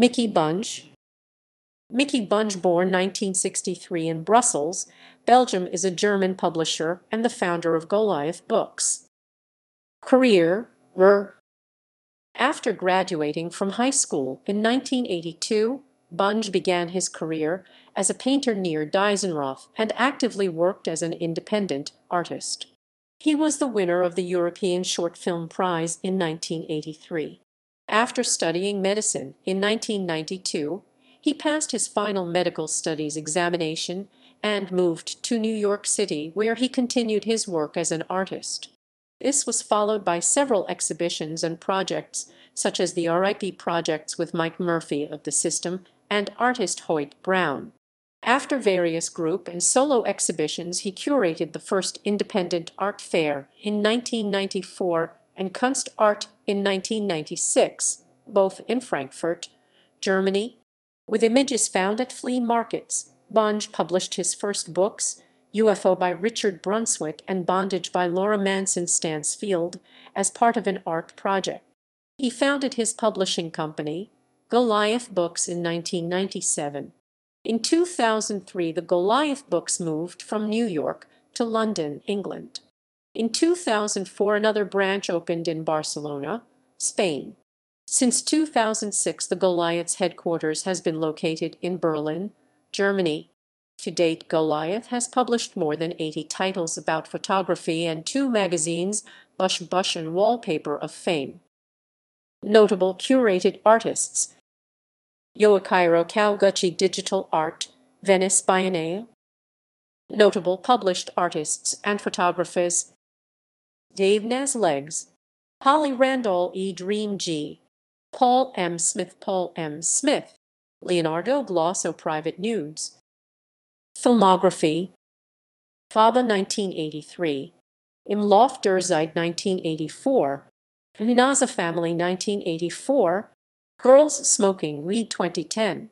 Miki Bunge. Miki Bunge, born 1963 in Brussels, Belgium, is a German publisher and the founder of Goliath Books. Career: After graduating from high school in 1982, Bunge began his career as a painter near Deisenroth and actively worked as an independent artist. He was the winner of the European Short Film Prize in 1983. After studying medicine in 1992, he passed his final medical studies examination and moved to New York City, where he continued his work as an artist. This was followed by several exhibitions and projects, such as the RIP projects with Mike Murphy of The System and artist Hoyt Brown. After various group and solo exhibitions, he curated the first independent art fair in 1994 and Kunstart in 1996, both in Frankfurt, Germany. With images found at flea markets, Bunge published his first books, UFO by Richard Brunswick and Bondage by Laura Manson Stansfield, as part of an art project. He founded his publishing company, Goliath Books, in 1997. In 2003, the Goliath Books moved from New York to London, England. In 2004, another branch opened in Barcelona, Spain. Since 2006, the Goliath's headquarters has been located in Berlin, Germany. To date, Goliath has published more than 80 titles about photography and 2 magazines, Bush and Wallpaper of Fame. Notable curated artists: Yoichiro Kawaguchi, Digital Art, Venice Biennale. Notable published artists and photographers: Dave Naz, Legs, Holly Randall E. Dream G, Paul M. Smith, Leonardo Glosso, Private Nudes. Filmography: Faba, 1983, Imlof Derzeit, 1984, Naza Family, 1984, Girls Smoking Weed, 2010.